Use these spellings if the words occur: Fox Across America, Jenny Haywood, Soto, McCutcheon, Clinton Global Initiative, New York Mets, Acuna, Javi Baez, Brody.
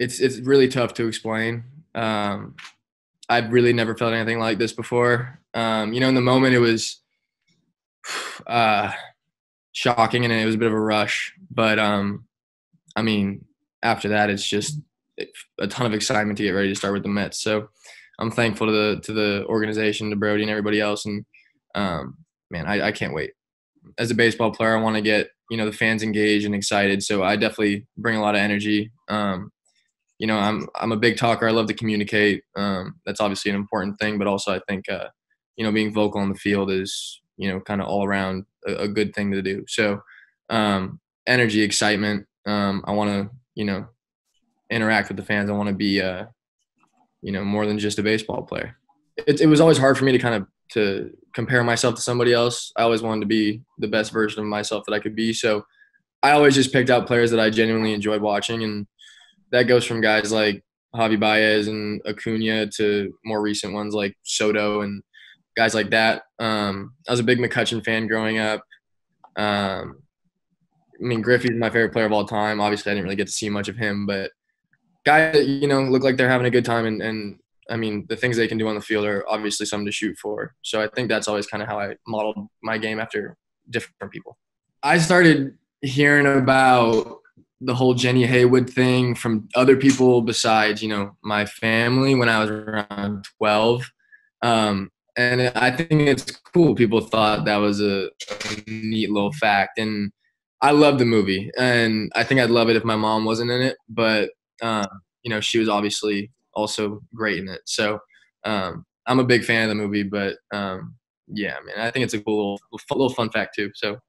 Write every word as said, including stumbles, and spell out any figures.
it's it's really tough to explain. Um, I've really never felt anything like this before. Um, you know, in the moment, it was uh, shocking, and it was a bit of a rush. But, um, I mean, after that, it's just a ton of excitement to get ready to start with the Mets. So I'm thankful to the to the organization, to Brody and everybody else. And, um, man, I, I can't wait. As a baseball player, I want to get, you know, the fans engaged and excited. So I definitely bring a lot of energy. Um, you know, I'm, I'm a big talker. I love to communicate. Um, that's obviously an important thing, but also I think, uh, you know, being vocal on the field is, you know, kind of all around a, a good thing to do. So, um, energy, excitement. Um, I want to, you know, interact with the fans. I want to be, uh, you know, more than just a baseball player. It, it was always hard for me to kind of, to compare myself to somebody else. I always wanted to be the best version of myself that I could be. So I always just picked out players that I genuinely enjoyed watching. And that goes from guys like Javi Baez and Acuna to more recent ones like Soto and guys like that. Um, I was a big McCutcheon fan growing up. Um, I mean, Griffey's my favorite player of all time. Obviously, I didn't really get to see much of him, but guys that, you know, look like they're having a good time, and, and I mean, the things they can do on the field are obviously something to shoot for. So I think that's always kind of how I modeled my game after different people. I started hearing about the whole Jenny Haywood thing from other people besides, you know, my family when I was around twelve. Um, and I think it's cool. People thought that was a, a neat little fact. And I love the movie. And I think I'd love it if my mom wasn't in it. But, uh, you know, she was obviously – also great in it. So um, I'm a big fan of the movie, but um, yeah, man, I think it's a cool little, little fun fact too. So